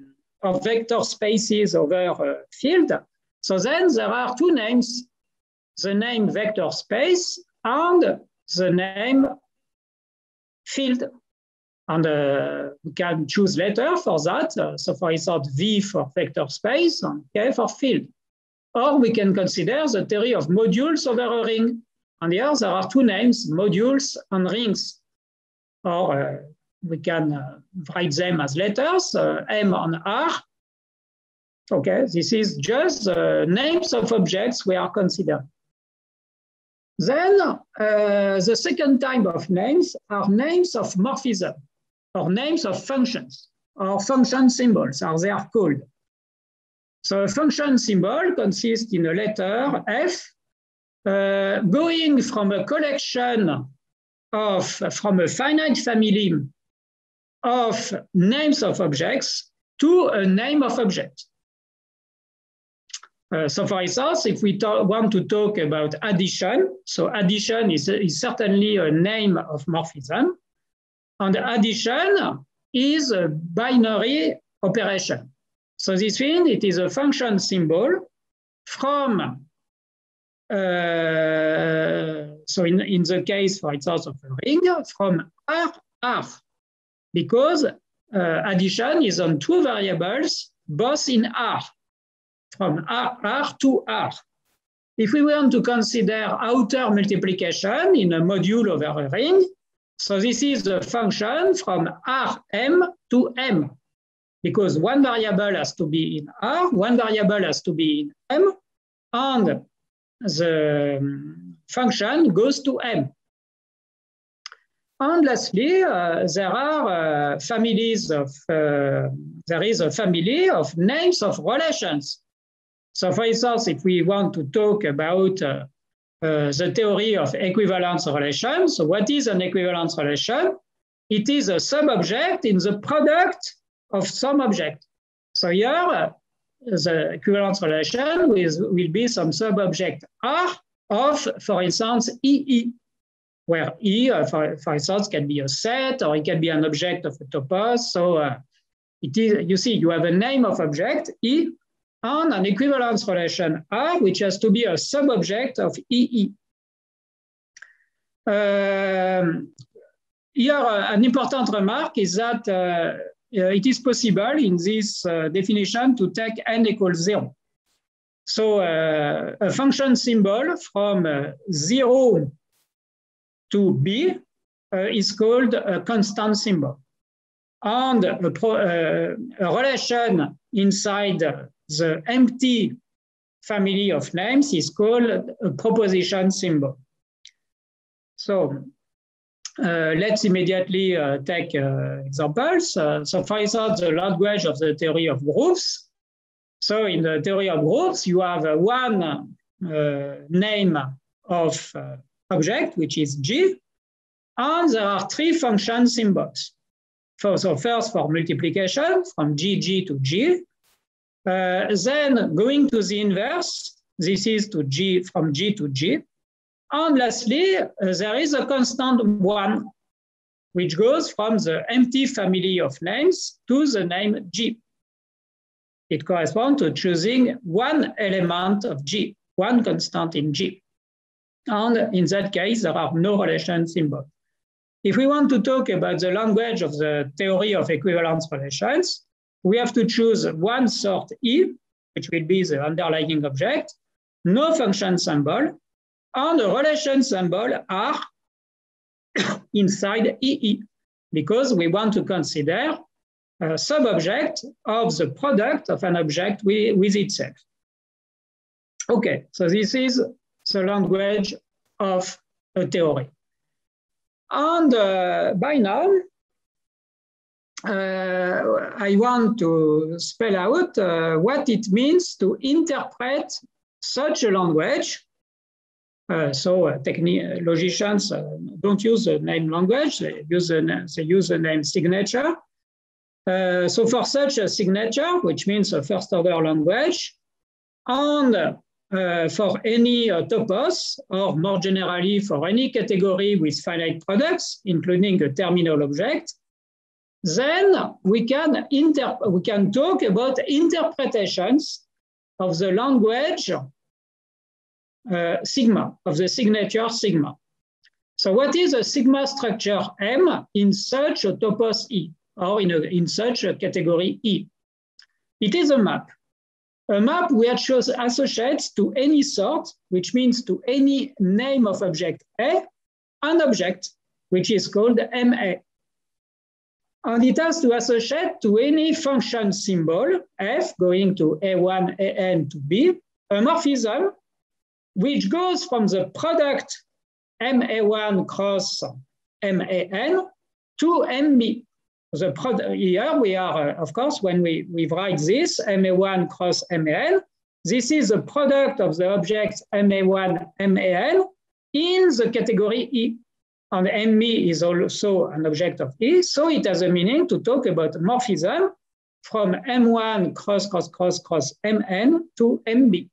of vector spaces over uh, field. So then there are two names, the name vector space and the name field. And uh, we can choose letter for that. Uh, so for instance, V for vector space and K for field. Or we can consider the theory of modules over a ring. And here there are two names, modules and rings. Or uh, we can uh, write them as letters, uh, M and R. Okay, this is just uh, names of objects we are considering. Then uh, the second type of names are names of morphism, or names of functions, or function symbols, as they are called. So a function symbol consists in a letter F, uh, going from a collection of, from a finite family of names of objects to a name of object. Uh, so for instance, if we want to talk about addition, so addition is, is certainly a name of morphism, and addition is a binary operation. So this thing, it is a function symbol from, uh, so in, in the case, for instance, of a ring, from R, R. Because uh, addition is on two variables, both in R, from R, R to R. If we want to consider outer multiplication in a module over a ring, so this is the function from R M to M, because one variable has to be in R, one variable has to be in M, and the function goes to M. And lastly, uh, there are uh, families of, uh, there is a family of names of relations. So for instance, if we want to talk about uh, uh, the theory of equivalence relations, so what is an equivalence relation? It is a sub-object in the product of some object. So here, uh, the equivalence relation is, will be some sub-object R of, for instance, E E. Where E, uh, for, for instance, can be a set, or it can be an object of a topos. So uh, it is, you see, you have a name of object, E, and an equivalence relation R, which has to be a sub-object of E E. Um, here, uh, an important remark is that uh, it is possible in this uh, definition to take n equals zero. So uh, a function symbol from uh, zero to B uh, is called a constant symbol. And a, pro, uh, a relation inside the empty family of names is called a proposition symbol. So uh, let's immediately uh, take uh, examples. Uh, so for instance, the language of the theory of groups. So in the theory of groups, you have uh, one uh, name of uh, object, which is G, and there are three function symbols. For, so first for multiplication, from G G to G, uh, then going to the inverse, this is to G, from G to G, and lastly, uh, there is a constant one, which goes from the empty family of names to the name G. It corresponds to choosing one element of G, one constant in G. And in that case, there are no relation symbols. If we want to talk about the language of the theory of equivalence relations, we have to choose one sort E, which will be the underlying object, no function symbol, and the relation symbol R inside E E, because we want to consider a subobject of the product of an object with, with itself. Okay, so this is the language of a theory. And uh, by now, uh, I want to spell out uh, what it means to interpret such a language. Uh, so uh, logicians uh, don't use the name language, they use the, they use the name signature. Uh, so for such a signature, which means a first order language, and uh, for any uh, topos, or more generally for any category with finite products, including a terminal object, then we can, inter we can talk about interpretations of the language uh, sigma, of the signature sigma. So what is a sigma structure M in such a topos E? Or in, a, in such a category E. It is a map, a map which associates to any sort, which means to any name of object A, an object which is called M A. And it has to associate to any function symbol, F, going to A one, A N to B, a morphism which goes from the product M A one cross M A N to M B. The product, here we are, uh, of course, when we, we write this, M A one cross M A N, this is the product of the objects M A one, M A N in the category E. And M B is also an object of E, so it has a meaning to talk about morphism from M one cross, cross, cross, cross M N to M B.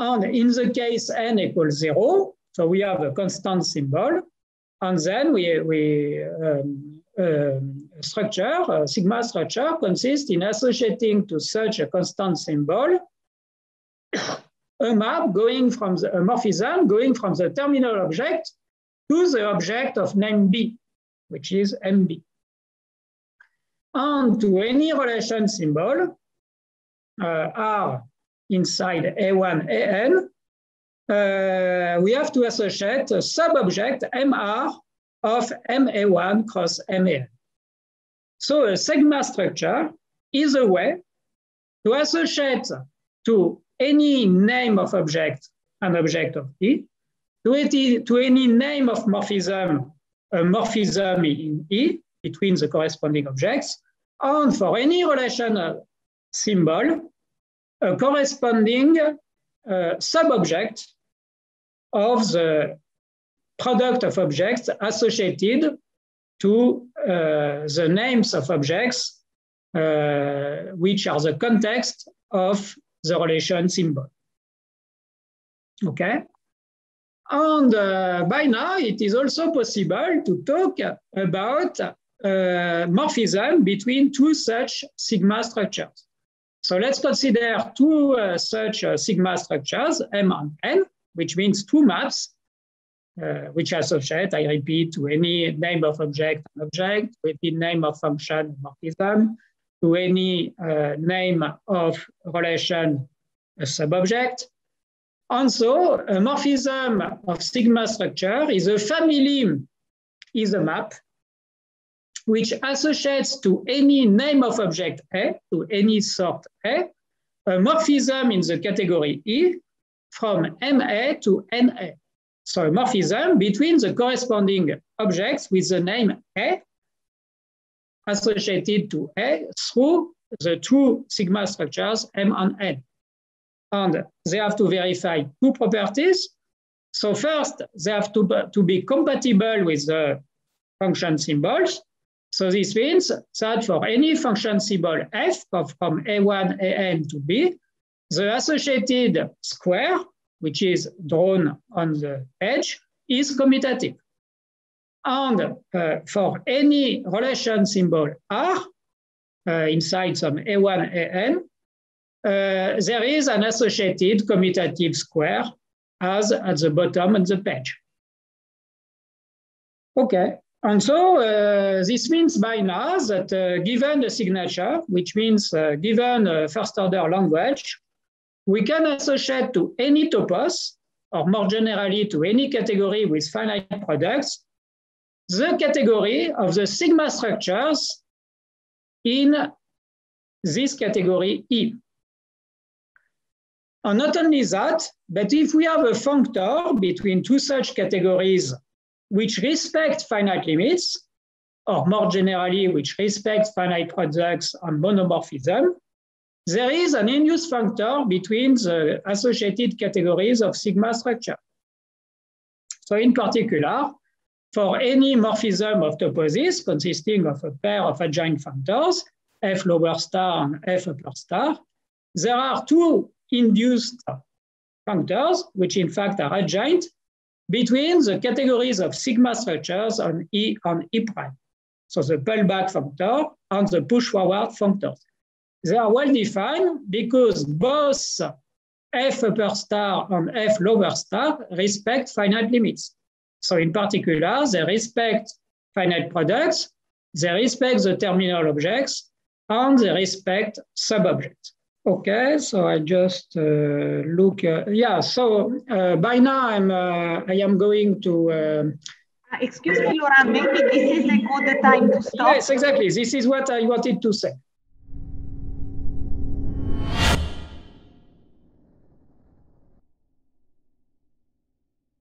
And in the case N equals zero, so we have a constant symbol. And then we, we um, um, structure, uh, sigma structure consists in associating to such a constant symbol a map going from the a morphism going from the terminal object to the object of name B, which is M B. And to any relation symbol uh, R inside A one, A N, Uh, we have to associate a subobject M R of M A one cross M A N. So a sigma structure is a way to associate to any name of object an object of E, to, it, to any name of morphism, a morphism in E between the corresponding objects, and for any relational symbol, a corresponding Uh, subobject of the product of objects associated to uh, the names of objects, uh, which are the context of the relation symbol. Okay? And uh, by now, it is also possible to talk about uh, morphism between two such sigma structures. So let's consider two uh, such uh, sigma structures, M and N, which means two maps, uh, which associate, I repeat, to any name of object an object, to any name of function morphism, to any uh, name of relation a subobject. And so a morphism of sigma structure is a family, is a map, which associates to any name of object A, to any sort A, a morphism in the category E from M A to N A. So a morphism between the corresponding objects with the name A associated to A through the two sigma structures M and N. and they have to verify two properties. So first, they have to, to be compatible with the function symbols. So this means that for any function symbol f of, from a one, a m to b, the associated square, which is drawn on the edge, is commutative. And uh, for any relation symbol r, uh, inside some a one, a m, uh, there is an associated commutative square as at the bottom of the page. Okay, and so uh, this means by now that uh, given the signature, which means uh, given a first order language, we can associate to any topos, or more generally to any category with finite products, the category of the sigma structures in this category E. And not only that, but if we have a functor between two such categories which respect finite limits, or more generally, which respect finite products and monomorphism, there is an induced functor between the associated categories of sigma structure. So in particular, for any morphism of toposes consisting of a pair of adjoint functors, f lower star and f upper star, there are two induced functors, which in fact are adjoint, between the categories of sigma structures on E and E prime. So the pullback functor and the push forward functors. They are well defined because both f upper star and f lower star respect finite limits. So in particular, they respect finite products, they respect the terminal objects, and they respect sub-objects. Okay, so I just uh, look, uh, yeah, so uh, by now I'm, uh, I am going to... Uh, Excuse me, Laura, maybe this is a good time to stop. Yes, exactly, this is what I wanted to say.